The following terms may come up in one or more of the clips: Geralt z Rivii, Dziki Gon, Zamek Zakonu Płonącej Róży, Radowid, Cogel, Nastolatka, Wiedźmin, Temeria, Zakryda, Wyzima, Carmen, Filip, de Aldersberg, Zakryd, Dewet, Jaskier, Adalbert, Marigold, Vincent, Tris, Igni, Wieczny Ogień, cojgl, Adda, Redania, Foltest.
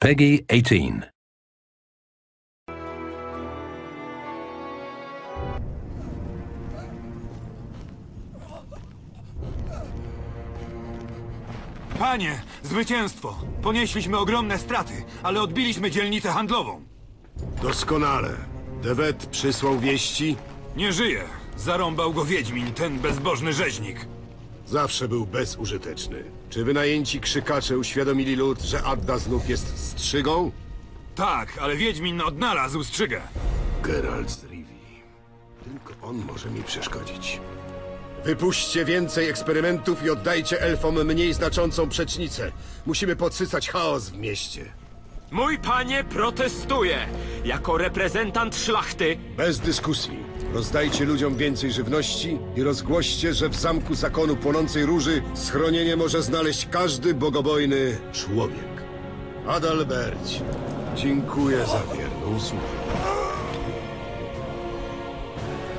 Peggy 18. Panie, zwycięstwo! Ponieśliśmy ogromne straty, ale odbiliśmy dzielnicę handlową. Doskonale. Dewet przysłał wieści? Nie żyje. Zarąbał go Wiedźmin, ten bezbożny rzeźnik. Zawsze był bezużyteczny. Czy wynajęci krzykacze uświadomili lud, że Adda znów jest strzygą? Tak, ale Wiedźmin odnalazł strzygę. Geralt z Rivii. Tylko on może mi przeszkodzić. Wypuśćcie więcej eksperymentów i oddajcie elfom mniej znaczącą przecznicę. Musimy podsycać chaos w mieście. Mój panie, protestuję! Jako reprezentant szlachty... Bez dyskusji. Rozdajcie ludziom więcej żywności i rozgłoście, że w Zamku Zakonu Płonącej Róży schronienie może znaleźć każdy bogobojny człowiek. Adalbercie, dziękuję za wierną usługę.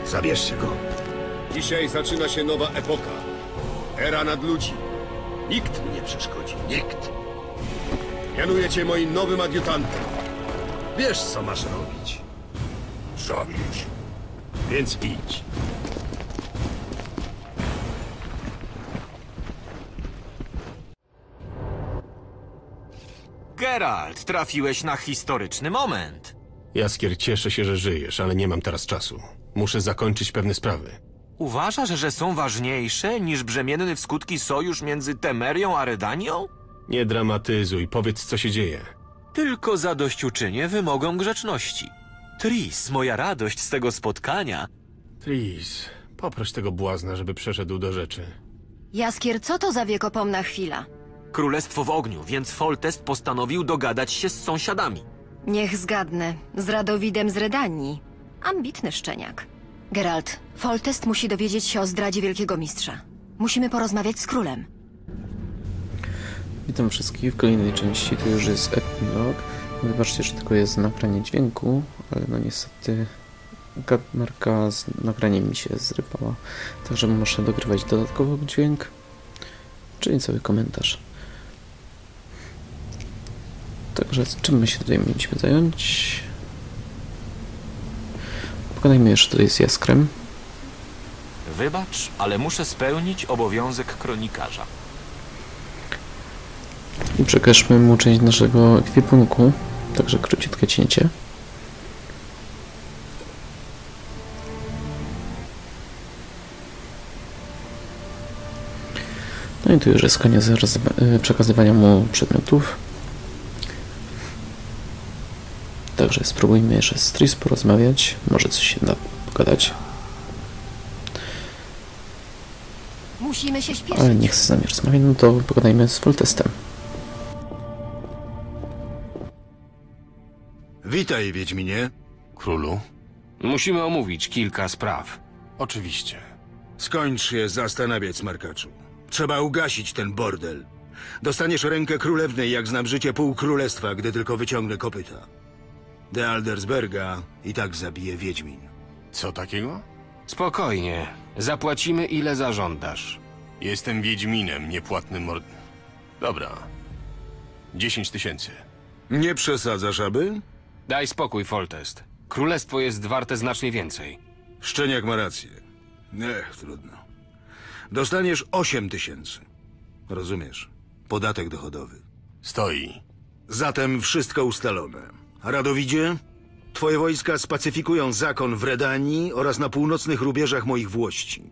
Zabierzcie go. Dzisiaj zaczyna się nowa epoka. Era nadludzi. Nikt mi nie przeszkodzi. Nikt. Mianuję cię moim nowym adiutantem. Wiesz, co masz robić. Zabić. Więc idź. Geralt, trafiłeś na historyczny moment. Jaskier, cieszę się, że żyjesz, ale nie mam teraz czasu. Muszę zakończyć pewne sprawy. Uważasz, że są ważniejsze niż brzemienny w skutki sojusz między Temerią a Redanią? Nie dramatyzuj, powiedz, co się dzieje. Tylko zadośćuczynię wymogom grzeczności. Tris, moja radość z tego spotkania. Tris, poproś tego błazna, żeby przeszedł do rzeczy. Jaskier, co to za wiekopomna chwila? Królestwo w ogniu, więc Foltest postanowił dogadać się z sąsiadami. Niech zgadnę, z Radowidem z Redanii. Ambitny szczeniak. Geralt, Foltest musi dowiedzieć się o zdradzie Wielkiego Mistrza. Musimy porozmawiać z królem. Witam wszystkich w kolejnej części, to już jest epilog. Wybaczcie, że tylko jest nagranie dźwięku, ale no niestety kamerka z nagraniem mi się zrypała. Także muszę dogrywać dodatkowy dźwięk, czyli cały komentarz. Także czym my się tutaj mieliśmy zająć? Pogadajmy jeszcze tutaj z Jaskrem. Wybacz, ale muszę spełnić obowiązek kronikarza. I przekażmy mu część naszego ekwipunku. Także króciutkie cięcie. No i tu już jest koniec przekazywania mu przedmiotów. Także spróbujmy jeszcze z Tris porozmawiać. Może coś się da pogadać. Musimy się śpieszyć. Ale nie chce z nami rozmawiać, no to pogadajmy z Foltestem. Witaj, Wiedźminie. Królu. Musimy omówić kilka spraw. Oczywiście. Skończ je zastanawiać, smarkaczu. Trzeba ugasić ten bordel. Dostaniesz rękę królewnej, jak znam życie pół królestwa, gdy tylko wyciągnę kopyta. De Aldersberga i tak zabije Wiedźmin. Co takiego? Spokojnie. Zapłacimy, ile zażądasz. Jestem Wiedźminem, niepłatnym Dobra. 10 tysięcy. Nie przesadzasz, aby? Daj spokój, Foltest. Królestwo jest warte znacznie więcej. Szczeniak ma rację. Ech, trudno. Dostaniesz 8 tysięcy. Rozumiesz? Podatek dochodowy. Stoi. Zatem wszystko ustalone. Radowidzie, twoje wojska spacyfikują zakon w Redanii oraz na północnych rubieżach moich włości.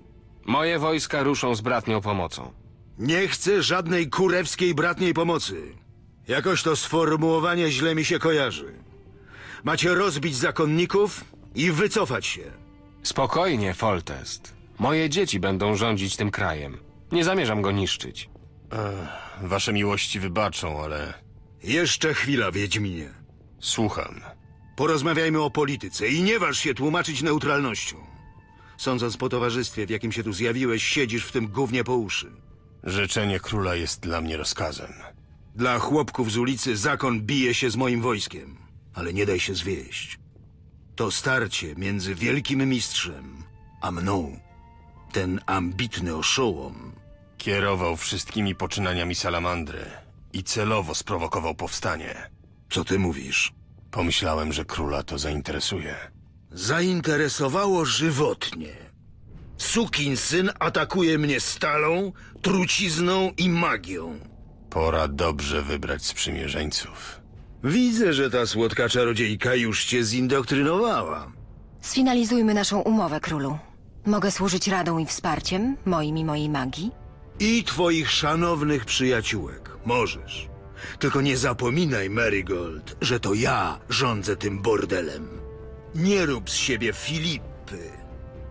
Moje wojska ruszą z bratnią pomocą. Nie chcę żadnej kurewskiej bratniej pomocy. Jakoś to sformułowanie źle mi się kojarzy. Macie rozbić zakonników i wycofać się. Spokojnie, Foltest. Moje dzieci będą rządzić tym krajem. Nie zamierzam go niszczyć. Wasze miłości wybaczą, ale... Jeszcze chwila, Wiedźminie. Słucham. Porozmawiajmy o polityce i nie waż się tłumaczyć neutralnością. Sądząc po towarzystwie, w jakim się tu zjawiłeś, siedzisz w tym gównie po uszy. Życzenie króla jest dla mnie rozkazem. Dla chłopków z ulicy zakon bije się z moim wojskiem. Ale nie daj się zwieść. To starcie między Wielkim Mistrzem a mną. Ten ambitny oszołom kierował wszystkimi poczynaniami salamandry i celowo sprowokował powstanie. Co ty mówisz? Pomyślałem, że króla to zainteresuje. Zainteresowało żywotnie. Sukinsyn atakuje mnie stalą, trucizną i magią. Pora dobrze wybrać sprzymierzeńców. Widzę, że ta słodka czarodziejka już cię zindoktrynowała. Sfinalizujmy naszą umowę, królu. Mogę służyć radą i wsparciem, moim i mojej magii? I twoich szanownych przyjaciółek. Możesz. Tylko nie zapominaj, Marigold, że to ja rządzę tym bordelem. Nie rób z siebie Filipy.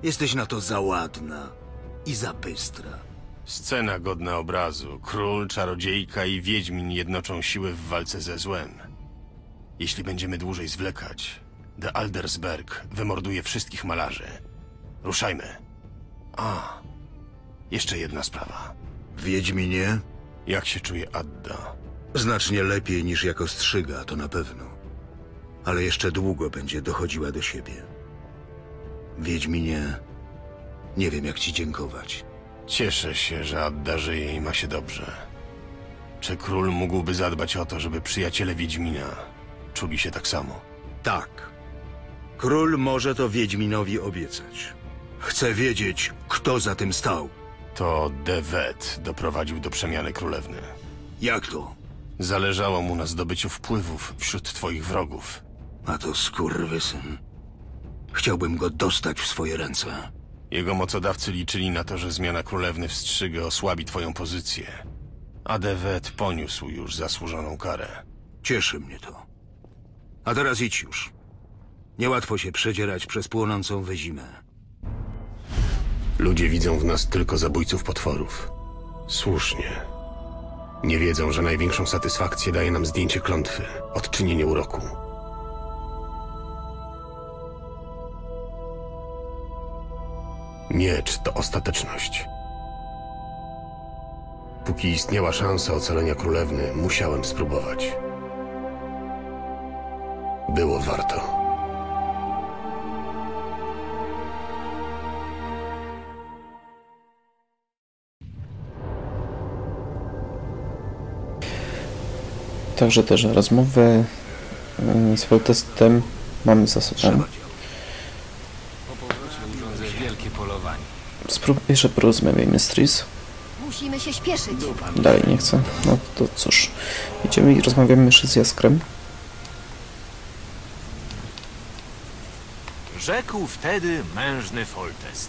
Jesteś na to za ładna i za bystra. Scena godna obrazu. Król, czarodziejka i wiedźmin jednoczą siły w walce ze złem. Jeśli będziemy dłużej zwlekać, de Aldersberg wymorduje wszystkich malarzy. Ruszajmy. A, jeszcze jedna sprawa. Wiedźminie? Jak się czuje Adda? Znacznie lepiej niż jako strzyga, to na pewno. Ale jeszcze długo będzie dochodziła do siebie. Wiedźminie, nie wiem jak ci dziękować. Cieszę się, że Adda żyje i ma się dobrze. Czy król mógłby zadbać o to, żeby przyjaciele Wiedźmina czuli się tak samo? Tak. Król może to Wiedźminowi obiecać. Chcę wiedzieć, kto za tym stał. To Dewet doprowadził do przemiany królewny. Jak to? Zależało mu na zdobyciu wpływów wśród twoich wrogów. A to skurwysyn. Chciałbym go dostać w swoje ręce. Jego mocodawcy liczyli na to, że zmiana królewny wstrzygę osłabi twoją pozycję. A Dewet poniósł już zasłużoną karę. Cieszy mnie to. A teraz idź już. Niełatwo się przedzierać przez płonącą wyzimę. Ludzie widzą w nas tylko zabójców potworów. Słusznie. Nie wiedzą, że największą satysfakcję daje nam zdjęcie klątwy, odczynienie uroku. Miecz to ostateczność. Póki istniała szansa ocalenia królewny, musiałem spróbować. Było warto. Także też rozmowy z Foltestem mamy za sobą. Jeszcze porozmawiajmy z Tris. Musimy się śpieszyć. Dalej nie chcę. No to cóż. Idziemy i rozmawiamy jeszcze z Jaskrem. Rzekł wtedy mężny Foltest.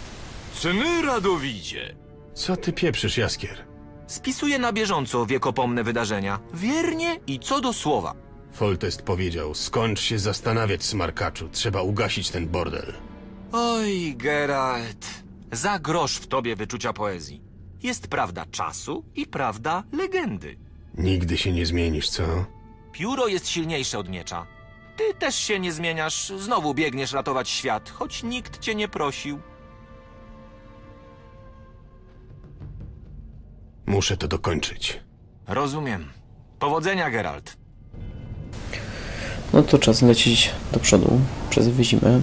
Cny Radowidzie! Co ty pieprzysz, Jaskier? Spisuje na bieżąco wiekopomne wydarzenia, wiernie i co do słowa. Foltest powiedział, skończ się zastanawiać, smarkaczu, trzeba ugasić ten bordel. Oj, Geralt, za grosz w tobie wyczucia poezji. Jest prawda czasu i prawda legendy. Nigdy się nie zmienisz, co? Pióro jest silniejsze od miecza. Ty też się nie zmieniasz, znowu biegniesz ratować świat, choć nikt cię nie prosił. Muszę to dokończyć. Rozumiem. Powodzenia, Geralt. No to czas lecieć do przodu przez wyzimę.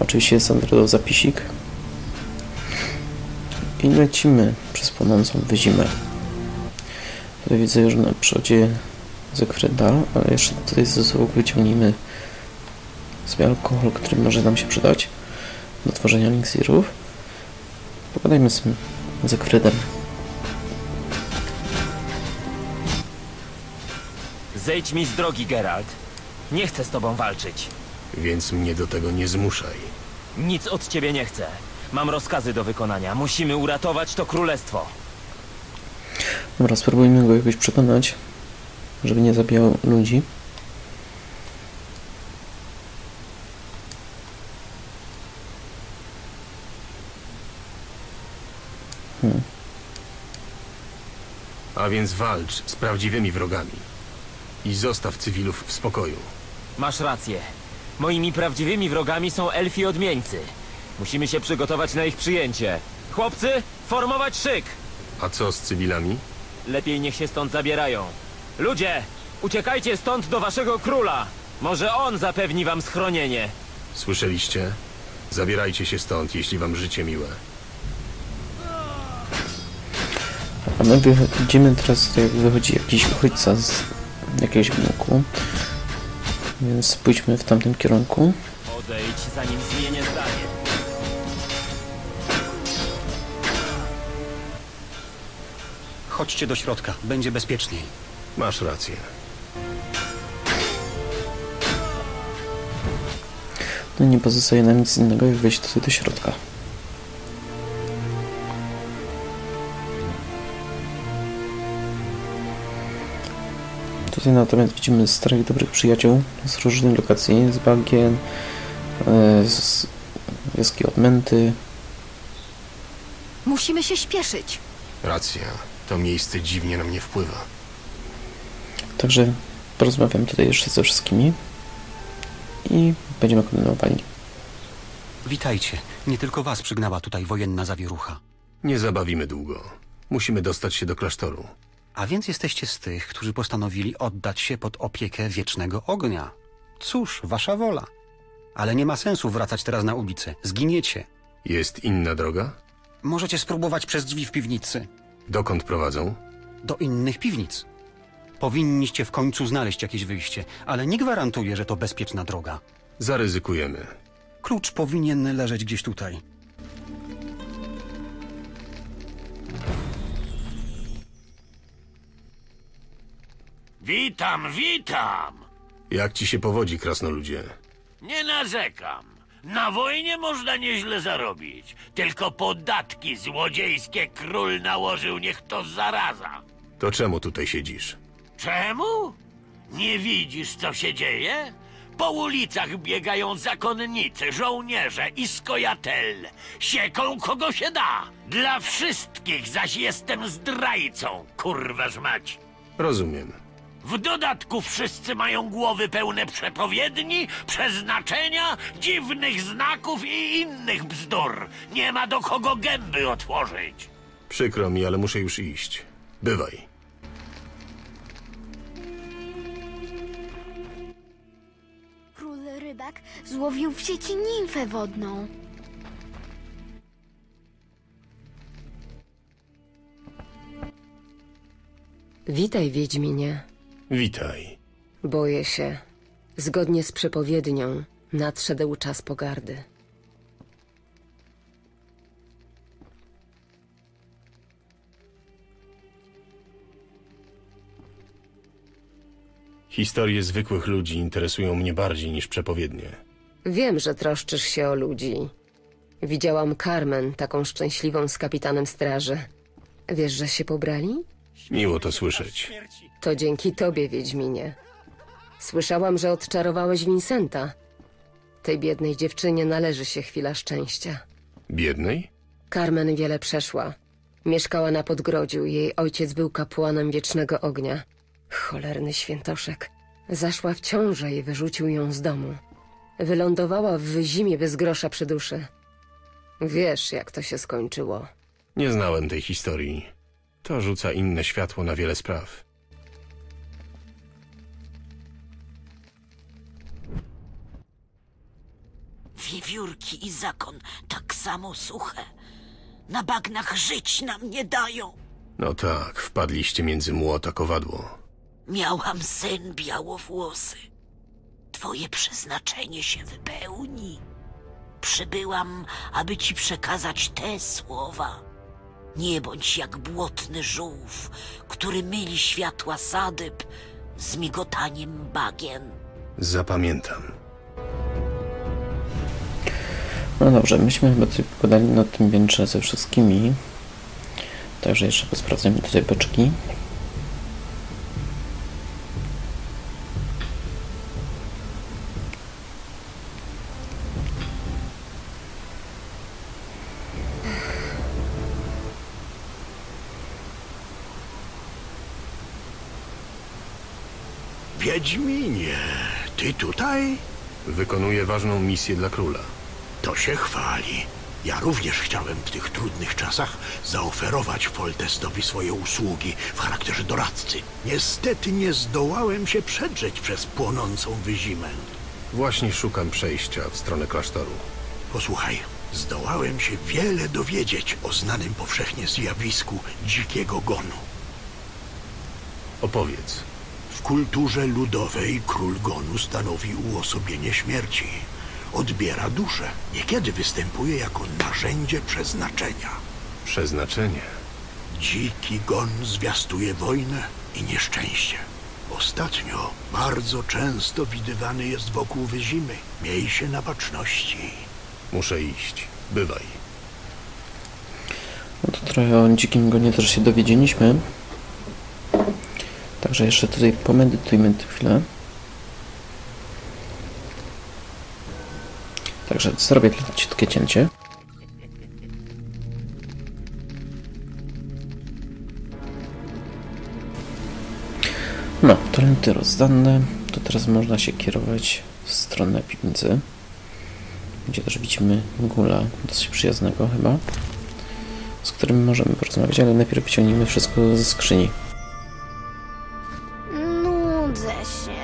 Oczywiście jest standardowy zapisik. I lecimy przez płonącą wyzimę. Tutaj widzę już na przodzie Zakryda, ale jeszcze tutaj ze sobą wyciągnijmy sobie alkohol, który może nam się przydać do tworzenia eliksirów. Pogadajmy z tym Zakrydem. Zejdź mi z drogi, Geralt. Nie chcę z tobą walczyć. Więc mnie do tego nie zmuszaj. Nic od ciebie nie chcę. Mam rozkazy do wykonania. Musimy uratować to królestwo. Dobra, spróbujmy go jakoś przekonać, żeby nie zabijał ludzi. A więc walcz z prawdziwymi wrogami i zostaw cywilów w spokoju. Masz rację. Moimi prawdziwymi wrogami są elfi odmieńcy. Musimy się przygotować na ich przyjęcie. Chłopcy, formować szyk! A co z cywilami? Lepiej niech się stąd zabierają. Ludzie, uciekajcie stąd do waszego króla. Może on zapewni wam schronienie. Słyszeliście? Zabierajcie się stąd, jeśli wam życie miłe. A my widzimy teraz, jak wychodzi jakiś uchodźca z jakiegoś mułku. Więc pójdźmy w tamtym kierunku. Odejdź, zanim zmienię zdanie. Chodźcie do środka, będzie bezpieczniej. Masz rację. No nie pozostaje nam nic innego, jak wejść tutaj do środka. Tutaj natomiast widzimy starych, dobrych przyjaciół z różnych lokacji, z bagien, z wioski odmęty. Musimy się śpieszyć. Racja. To miejsce dziwnie na mnie wpływa. Także porozmawiam tutaj jeszcze ze wszystkimi i będziemy kontynuowali. Witajcie. Nie tylko was przygnała tutaj wojenna zawierucha. Nie zabawimy długo. Musimy dostać się do klasztoru. A więc jesteście z tych, którzy postanowili oddać się pod opiekę Wiecznego Ognia. Cóż, wasza wola. Ale nie ma sensu wracać teraz na ulicę. Zginiecie. Jest inna droga? Możecie spróbować przez drzwi w piwnicy. Dokąd prowadzą? Do innych piwnic. Powinniście w końcu znaleźć jakieś wyjście, ale nie gwarantuję, że to bezpieczna droga. Zaryzykujemy. Klucz powinien leżeć gdzieś tutaj. Witam, witam! Jak ci się powodzi, krasnoludzie? Nie narzekam. Na wojnie można nieźle zarobić. Tylko podatki złodziejskie król nałożył, niech to zaraza. To czemu tutaj siedzisz? Czemu? Nie widzisz, co się dzieje? Po ulicach biegają zakonnicy, żołnierze i skojatel. Sieką kogo się da. Dla wszystkich zaś jestem zdrajcą, kurważ mać. Rozumiem. W dodatku wszyscy mają głowy pełne przepowiedni, przeznaczenia, dziwnych znaków i innych bzdur. Nie ma do kogo gęby otworzyć. Przykro mi, ale muszę już iść. Bywaj. Król rybak złowił w sieci nimfę wodną. Witaj, Wiedźminie. Witaj. Boję się. Zgodnie z przepowiednią nadszedł czas pogardy. Historie zwykłych ludzi interesują mnie bardziej niż przepowiednie. Wiem, że troszczysz się o ludzi. Widziałam Carmen, taką szczęśliwą z kapitanem straży. Wiesz, że się pobrali? Miło to słyszeć. To dzięki tobie, Wiedźminie. Słyszałam, że odczarowałeś Vincenta. Tej biednej dziewczynie należy się chwila szczęścia. Biednej? Carmen wiele przeszła. Mieszkała na podgrodziu. Jej ojciec był kapłanem Wiecznego Ognia. Cholerny świętoszek. Zaszła w ciążę i wyrzucił ją z domu. Wylądowała w zimie bez grosza przy duszy. Wiesz, jak to się skończyło. Nie znałem tej historii. To rzuca inne światło na wiele spraw. Wiewiórki i zakon tak samo suche. Na bagnach żyć nam nie dają. No tak, wpadliście między młot a kowadło. Miałam sen białowłosy. Twoje przeznaczenie się wypełni. Przybyłam, aby ci przekazać te słowa. Nie bądź jak błotny żółw, który myli światła sadyb z migotaniem bagien. Zapamiętam. No dobrze, myśmy chyba tutaj pogadali na tym piętrze ze wszystkimi. Także jeszcze posprawdzamy tutaj beczki. Wiedźminie, ty tutaj? Wykonuję ważną misję dla króla. To się chwali. Ja również chciałem w tych trudnych czasach zaoferować Foltestowi swoje usługi w charakterze doradcy. Niestety nie zdołałem się przedrzeć przez płonącą wyzimę. Właśnie szukam przejścia w stronę klasztoru. Posłuchaj, zdołałem się wiele dowiedzieć o znanym powszechnie zjawisku Dzikiego Gonu. Opowiedz. W kulturze ludowej król Gonu stanowi uosobienie śmierci. Odbiera duszę. Niekiedy występuje jako narzędzie przeznaczenia. Przeznaczenie? Dziki Gon zwiastuje wojnę i nieszczęście. Ostatnio bardzo często widywany jest wokół Wyzimy. Miej się na baczności. Muszę iść. Bywaj. No to trochę o Dzikim Gonie też się dowiedzieliśmy. Także jeszcze tutaj pomedytujmy chwilę. Także zrobię krótkie cięcie. No, talenty rozdane. To teraz można się kierować w stronę piwnicy. Gdzie też widzimy gula dosyć przyjaznego chyba. Z którym możemy porozmawiać, ale najpierw wyciągniemy wszystko ze skrzyni. Nudzę się.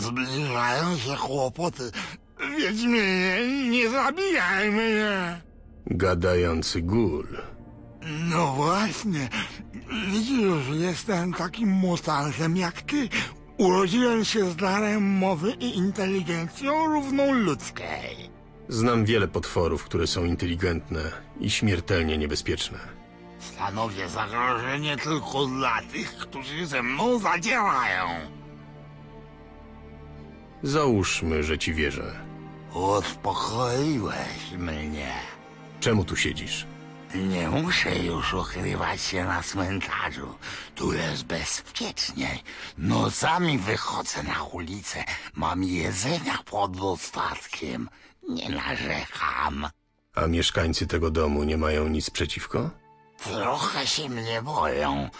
Zbliżają się kłopoty. Wiedźminie, nie zabijaj mnie. Gadający gul. No właśnie. Widzisz, jestem takim mutantem jak ty. Urodziłem się z darem mowy i inteligencją równą ludzkiej. Znam wiele potworów, które są inteligentne i śmiertelnie niebezpieczne. Stanowię zagrożenie tylko dla tych, którzy ze mną zadzierają. Załóżmy, że ci wierzę. Uspokoiłeś mnie. Czemu tu siedzisz? Nie muszę już ukrywać się na cmentarzu. Tu jest bezpieczniej. Nocami wychodzę na ulicę. Mam jedzenia pod dostatkiem. Nie narzekam. A mieszkańcy tego domu nie mają nic przeciwko? Trochę się mnie boją.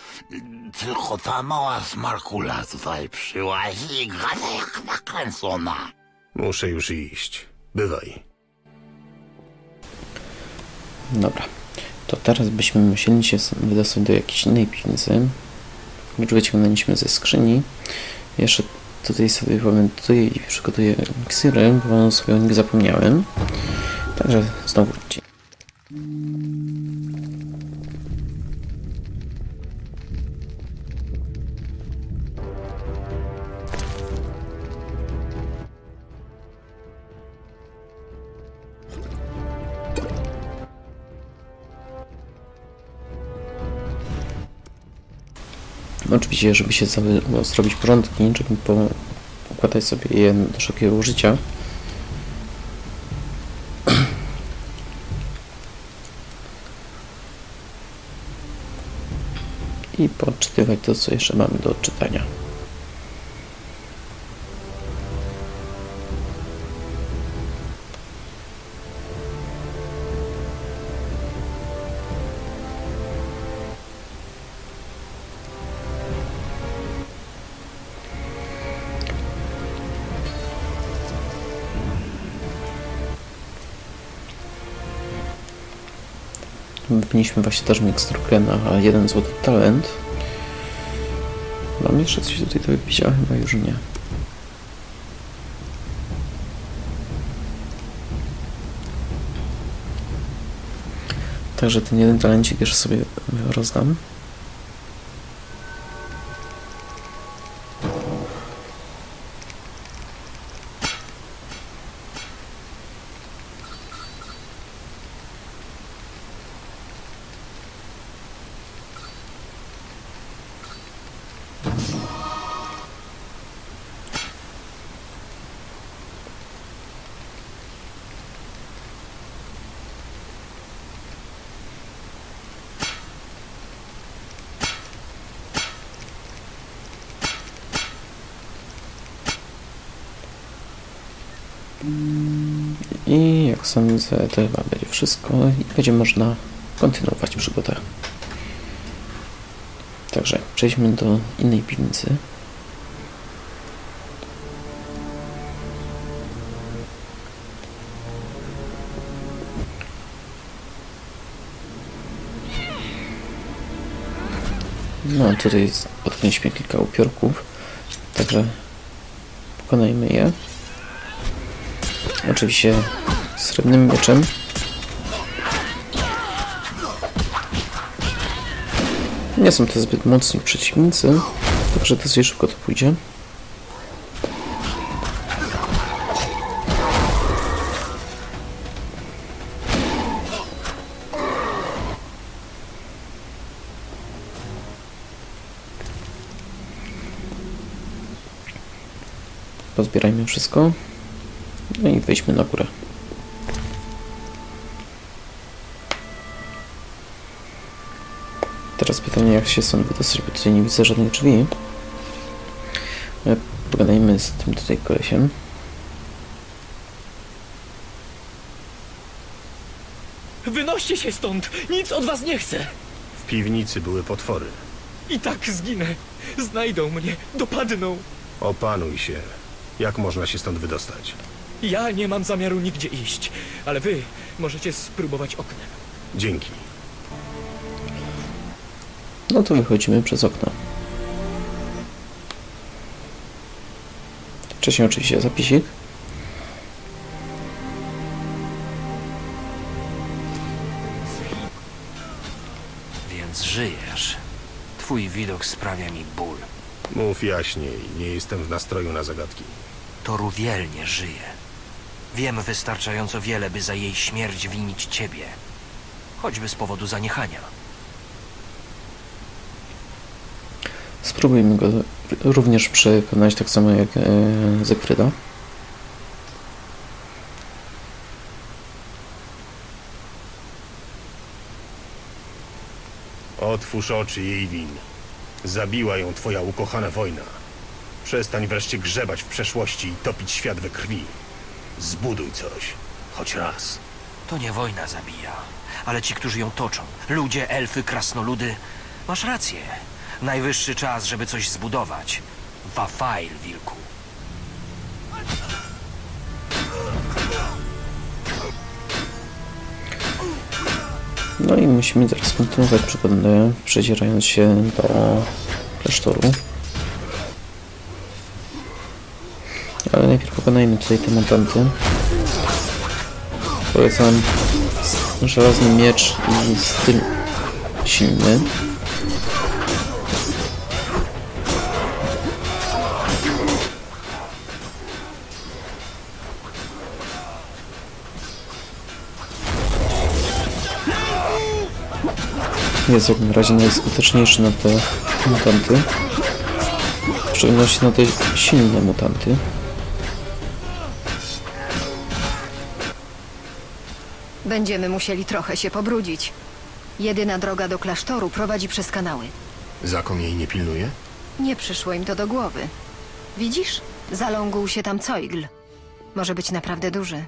Tylko ta mała smarkula tutaj przyłazi i gada jak nakręcona. Muszę już iść. Bywaj. Dobra. To teraz byśmy musieli się wydostać do jakiejś innej piwnicy. Już wyciągnęliśmy ze skrzyni. Jeszcze tutaj sobie pamiętuję i przygotuję iksiry, bo sobie o nich zapomniałem. Także znowu wróci. Oczywiście, żeby się zrobić porządki, żeby układać sobie je do szybkiego użycia. I poczytywać to, co jeszcze mamy do odczytania. Mieliśmy właśnie też miksturkę na 1 złoty talent. Mam jeszcze coś tutaj do wypicia? Chyba już nie. Także ten jeden talencik jeszcze sobie rozdam. I jak sądzę, to chyba będzie wszystko i będzie można kontynuować przygodę. Także przejdźmy do innej piwnicy. No tutaj spotkaliśmy kilka upiorków, także pokonajmy je. Oczywiście srebrnym mieczem. Nie są to zbyt mocni przeciwnicy, także dosyć szybko to pójdzie. Pozbierajmy wszystko. No i wejdźmy na górę. Teraz pytanie, jak się stąd wydostać, bo tutaj nie widzę żadnych drzwi. Pogadajmy z tym tutaj kolesiem. Wynoście się stąd! Nic od was nie chcę! W piwnicy były potwory. I tak zginę. Znajdą mnie. Dopadną. Opanuj się. Jak można się stąd wydostać? Ja nie mam zamiaru nigdzie iść, ale wy możecie spróbować oknem. Dzięki. No to wychodzimy przez okno. Wcześniej oczywiście zapisik. Więc żyjesz. Twój widok sprawia mi ból. Mów jaśniej, nie jestem w nastroju na zagadki. Toruwielnie żyje. Wiem wystarczająco wiele, by za jej śmierć winić ciebie. Choćby z powodu zaniechania. Spróbujmy go również przekonać tak samo jak Zakryda. Otwórz oczy jej win. Zabiła ją twoja ukochana wojna. Przestań wreszcie grzebać w przeszłości i topić świat we krwi. Zbuduj coś. Choć raz. To nie wojna zabija, ale ci, którzy ją toczą. Ludzie, elfy, krasnoludy. Masz rację. Najwyższy czas, żeby coś zbudować. Wafail, wilku. No i musimy teraz kontynuować przygodę, przedzierając się do klasztoru. Ale najpierw pokonajmy tutaj te mutanty. Polecam żelazny miecz i styl silny. Jest jak na razie najskuteczniejszy na te mutanty. W szczególności na te silne mutanty. Będziemy musieli trochę się pobrudzić. Jedyna droga do klasztoru prowadzi przez kanały. Zakon jej nie pilnuje? Nie przyszło im to do głowy. Widzisz? Zalągł się tam cojgl. Może być naprawdę duży.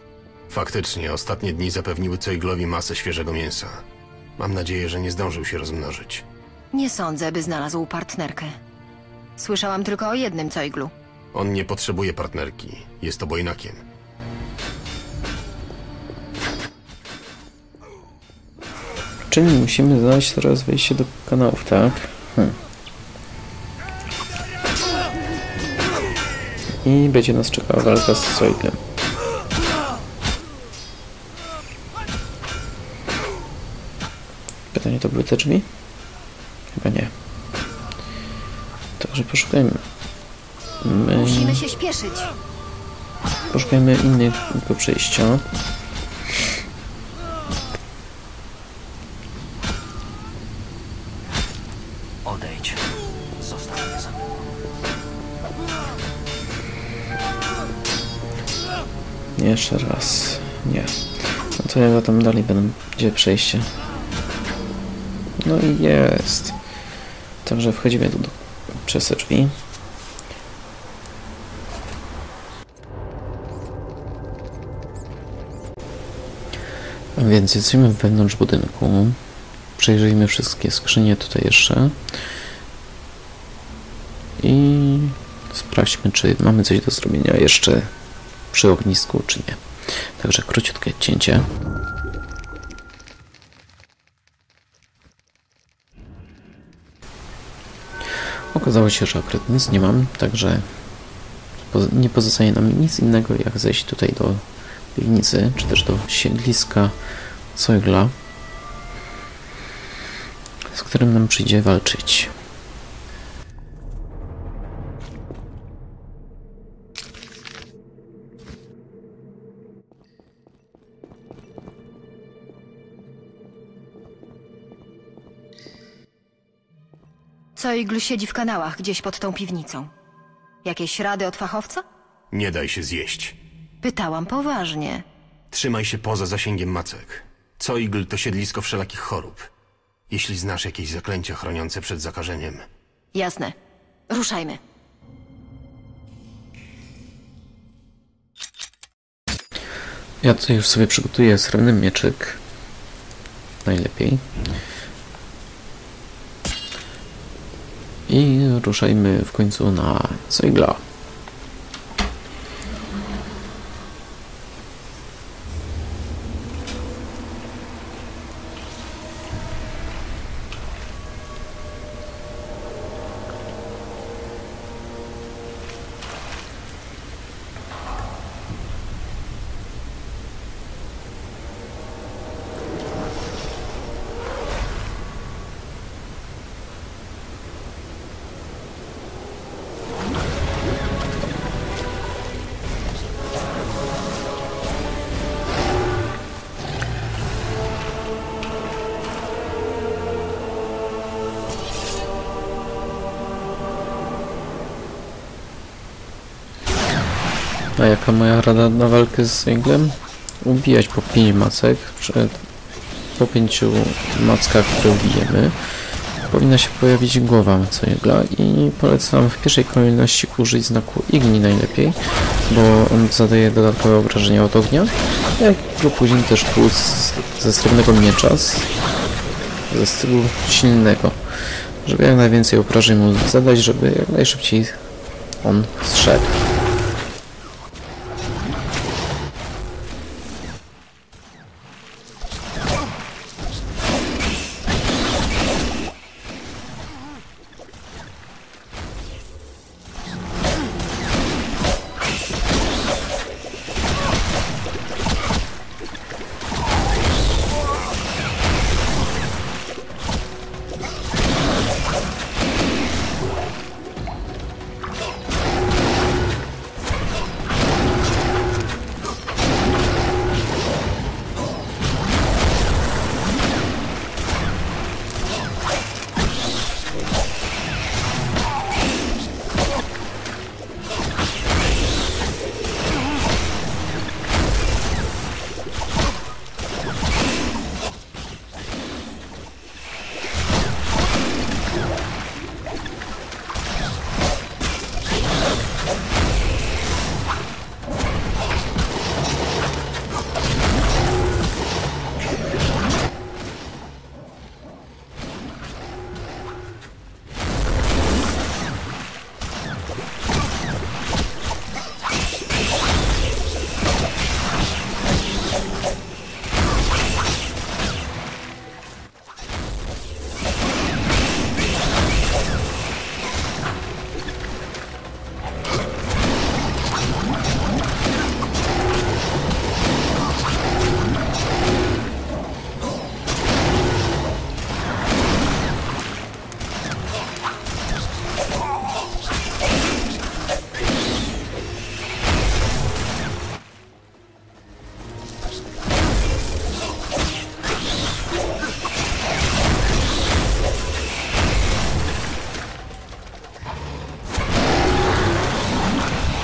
Faktycznie, ostatnie dni zapewniły cojglowi masę świeżego mięsa. Mam nadzieję, że nie zdążył się rozmnożyć. Nie sądzę, by znalazł partnerkę. Słyszałam tylko o jednym cojglu. On nie potrzebuje partnerki. Jest obojnakiem. Czyli musimy znaleźć teraz wejście do kanałów, tak? I będzie nas czekała walka z cojglem. Pytanie, to były te drzwi? Chyba nie. Także poszukajmy. Musimy się śpieszyć. Poszukajmy innego przejścia. Odejdź. Zostań mnie za mną. Jeszcze raz. Nie. No to ja tam dalej będę. Gdzie przejście? No i jest. Także wchodzimy tu przez drzwi. A więc jesteśmy wewnątrz budynku. Przejrzyjmy wszystkie skrzynie tutaj jeszcze. I sprawdźmy, czy mamy coś do zrobienia jeszcze przy ognisku, czy nie. Także króciutkie cięcie. Okazało się, że akurat nic nie mam, także nie pozostaje nam nic innego, jak zejść tutaj do piwnicy, czy też do siedliska cojgla. z którym nam przyjdzie walczyć. Co Iglu siedzi w kanałach gdzieś pod tą piwnicą? Jakieś rady od fachowca? Nie daj się zjeść. Pytałam poważnie. Trzymaj się poza zasięgiem macek. Coigl to siedlisko wszelakich chorób. Jeśli znasz jakieś zaklęcia chroniące przed zakażeniem. Jasne. Ruszajmy. Ja tutaj już sobie przygotuję srebrny mieczyk. Najlepiej. I ruszajmy w końcu na Coigla. A jaka moja rada na walkę z Coiglem? Ubijać po 5 macek, po 5 mackach, które ubijemy, powinna się pojawić głowa Coigla i polecam w pierwszej kolejności użyć znaku Igni najlepiej, bo on zadaje dodatkowe obrażenia od ognia, jak później też tłuc ze srebrnego miecza, ze stylu silnego, żeby jak najwięcej obrażeń mu zadać, żeby jak najszybciej on zszedł.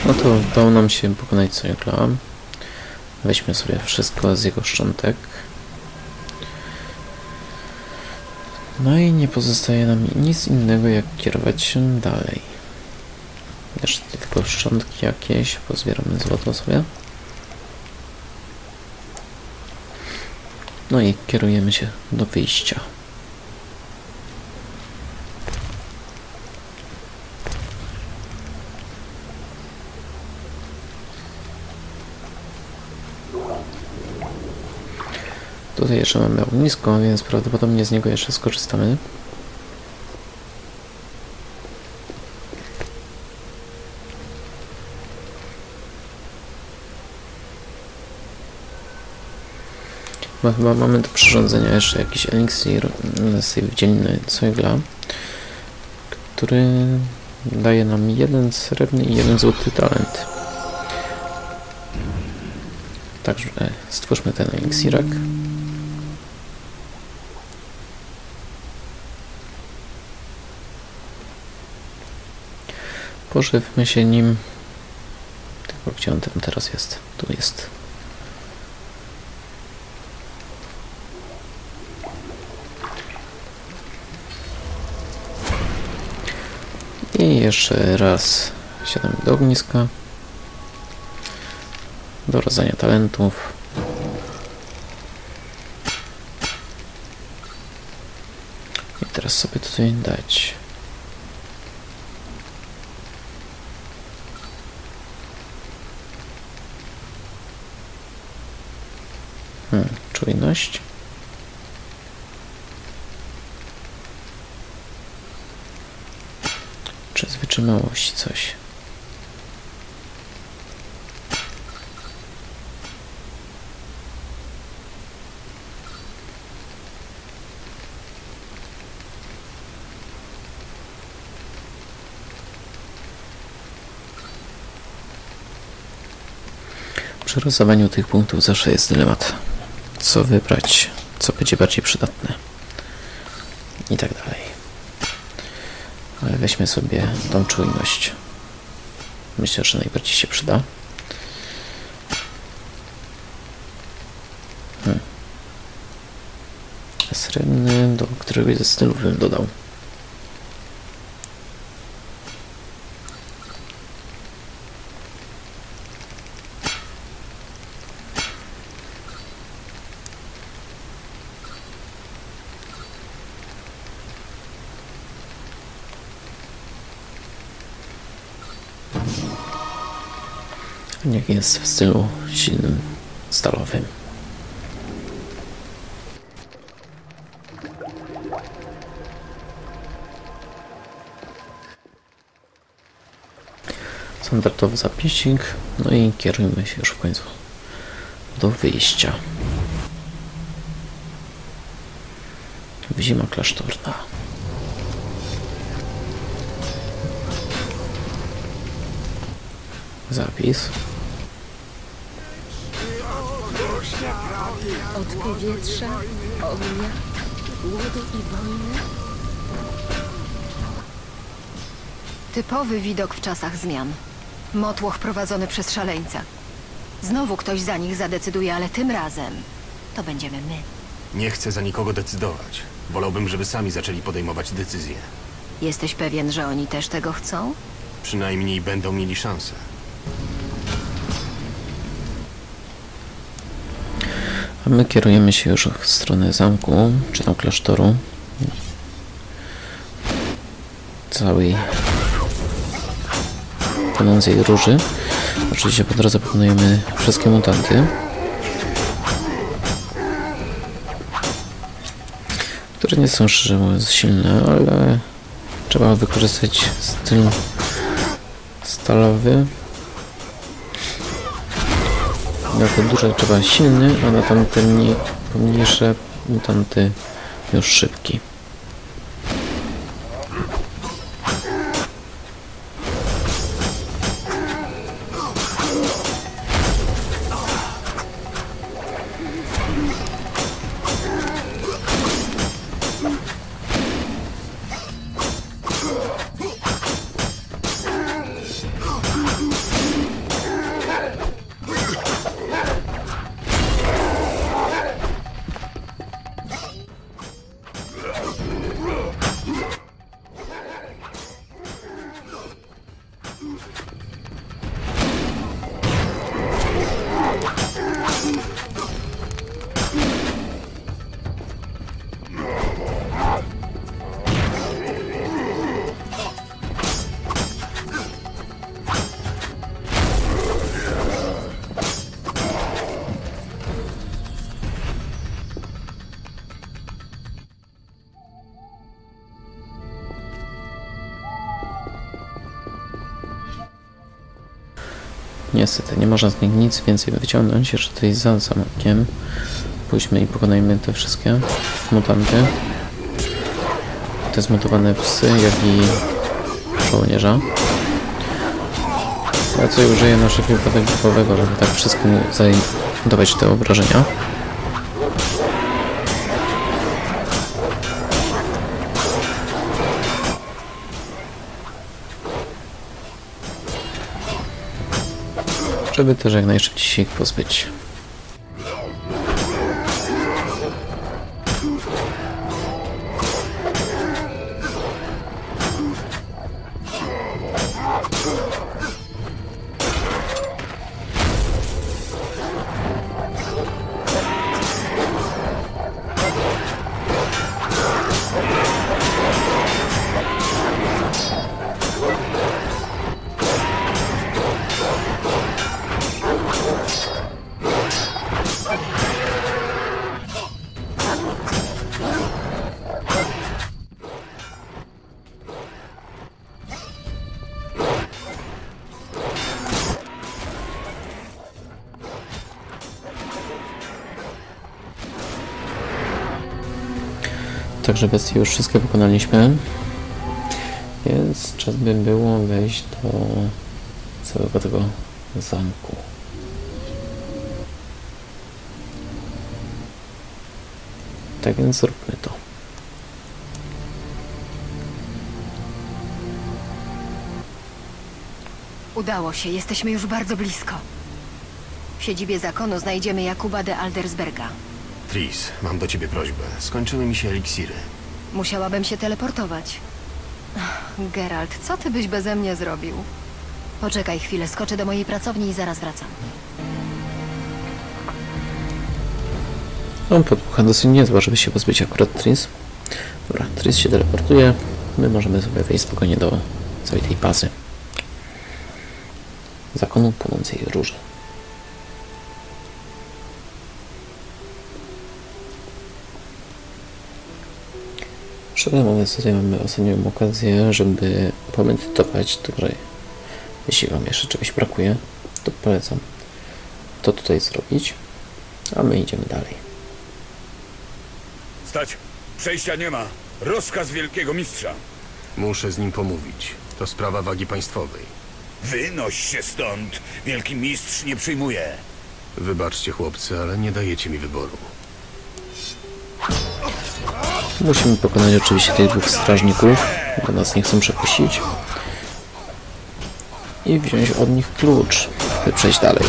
No to udało nam się pokonać Coigla. Weźmy sobie wszystko z jego szczątek. No i nie pozostaje nam nic innego, jak kierować się dalej. Jeszcze tylko szczątki jakieś, pozbieramy złoto sobie. No i kierujemy się do wyjścia. Tutaj jeszcze mamy ognisko, więc prawdopodobnie z niego jeszcze skorzystamy. Chyba mamy do przyrządzenia jeszcze jakiś eliksir save dzienny cegla, który daje nam 1 srebrny i 1 złoty talent. Także stwórzmy ten eliksirek. Pożywmy się nim. Tylko gdzie on tam teraz jest? Tu jest. I jeszcze raz siadamy do ogniska, do rodzenia talentów. I teraz sobie tutaj dać. Czujność. Czy z wytrzymałości coś? Przy rozdawaniu tych punktów zawsze jest dylemat. Co wybrać, co będzie bardziej przydatne i tak dalej. Ale weźmy sobie tą czujność. Myślę, że najbardziej się przyda. Srebrny, do którego ze stylu bym dodał. Jak jest w stylu silnym, stalowym. Standardowy zapisik, no i kierujmy się już w końcu do wyjścia. Zima klasztorna. Zapis. Od powietrza, ognia, głodu i wojny. Typowy widok w czasach zmian. Motłoch prowadzony przez szaleńca. Znowu ktoś za nich zadecyduje, ale tym razem to będziemy my. Nie chcę za nikogo decydować. Wolałbym, żeby sami zaczęli podejmować decyzje. Jesteś pewien, że oni też tego chcą? Przynajmniej będą mieli szansę. A my kierujemy się już w stronę zamku, czy tam klasztoru. Całej Płonącej Róży. Oczywiście po drodze pokonujemy wszystkie mutanty, które nie są szczerze mówiąc silne, ale trzeba wykorzystać styl stalowy. Na te duże trzeba silny, a na tamte mniejsze mutanty już szybki. Niestety nie można z nich nic więcej wyciągnąć, jeszcze tutaj za zamkiem Pójdźmy i pokonajmy te wszystkie mutanty. Te zmutowane psy, jak i żołnierza. Ja tutaj użyję naszego wypadek grupowego, żeby tak wszystkim zadawać te obrażenia. Żeby też jak najszybciej się ich pozbyć. Także bestie już wszystkie pokonaliśmy, więc czas by było wejść do całego tego zamku. Tak więc zróbmy to. Udało się, jesteśmy już bardzo blisko. W siedzibie zakonu znajdziemy Jakuba de Aldersberga. Tris, mam do ciebie prośbę. Skończyły mi się eliksiry. Musiałabym się teleportować. Geralt, co ty byś beze mnie zrobił? Poczekaj chwilę, skoczę do mojej pracowni i zaraz wracam. No, podpucha dosyć niezła, żeby się pozbyć akurat Tris. Dobra, Tris się teleportuje. My możemy sobie wejść spokojnie do całej tej bazy. Zakonu Płonącej Róży. Moment, tutaj mamy ostatnią okazję, żeby pomedytować, także jeśli wam jeszcze czegoś brakuje, to polecam to tutaj zrobić, a my idziemy dalej. Stać! Przejścia nie ma! Rozkaz wielkiego mistrza! Muszę z nim pomówić. To sprawa wagi państwowej. Wynoś się stąd! Wielki mistrz nie przyjmuje! Wybaczcie chłopcy, ale nie dajecie mi wyboru. Musimy pokonać oczywiście tych dwóch strażników, bo nas nie chcą przepuścić. I wziąć od nich klucz, by przejść dalej.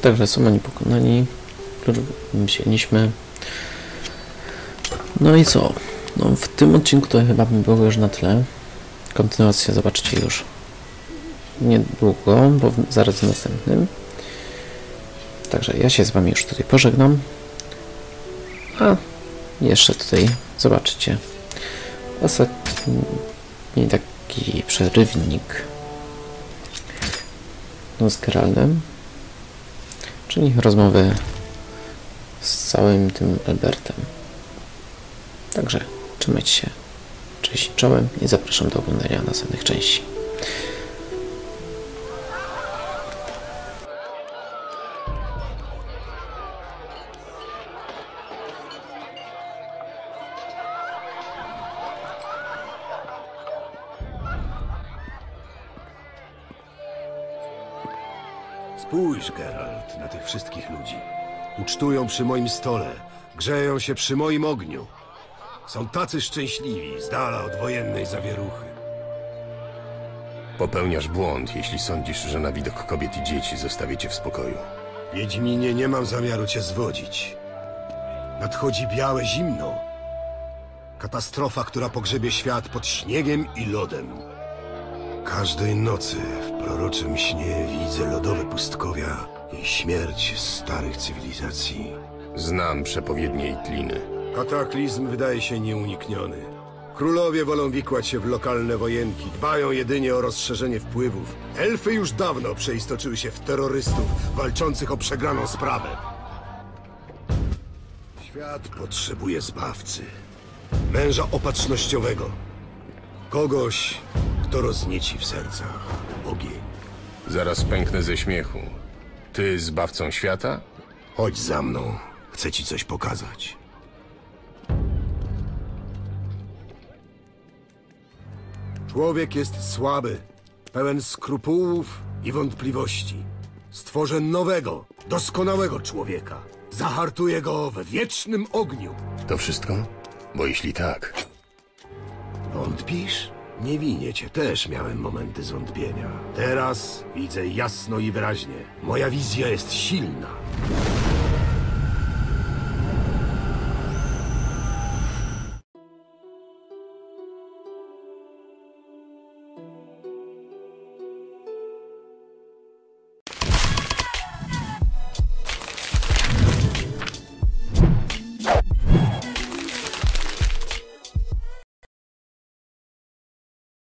Także są oni pokonani. Wzięliśmy. No i co? No, w tym odcinku to chyba by było już na tyle. Kontynuację zobaczycie już niedługo, bo zaraz w następnym. Także ja się z wami już tutaj pożegnam. A jeszcze tutaj zobaczycie ostatni taki przerywnik z Geraldem, czyli rozmowy z całym tym Albertem. Także trzymajcie się, cześć czołem i zapraszam do oglądania następnych części. Spójrz, Geralt, na tych wszystkich ludzi. Ucztują przy moim stole, grzeją się przy moim ogniu. Są tacy szczęśliwi, z dala od wojennej zawieruchy. Popełniasz błąd, jeśli sądzisz, że na widok kobiet i dzieci zostawię cię w spokoju. Wiedźminie, nie mam zamiaru cię zwodzić. Nadchodzi białe zimno. Katastrofa, która pogrzebie świat pod śniegiem i lodem. Każdej nocy w proroczym śnie widzę lodowe pustkowia i śmierć starych cywilizacji. Znam przepowiednie i tliny. Kataklizm wydaje się nieunikniony. Królowie wolą wikłać się w lokalne wojenki, dbają jedynie o rozszerzenie wpływów. Elfy już dawno przeistoczyły się w terrorystów, walczących o przegraną sprawę. Świat potrzebuje zbawcy. Męża opatrznościowego. Kogoś, kto roznieci w sercach ogień. Zaraz pęknę ze śmiechu. Ty zbawcą świata? Chodź za mną. Chcę ci coś pokazać. Człowiek jest słaby, pełen skrupułów i wątpliwości. Stworzę nowego, doskonałego człowieka. Zahartuję go w wiecznym ogniu. To wszystko? Bo jeśli tak... Wątpisz? Nie winię cię, też miałem momenty zwątpienia. Teraz widzę jasno i wyraźnie. Moja wizja jest silna.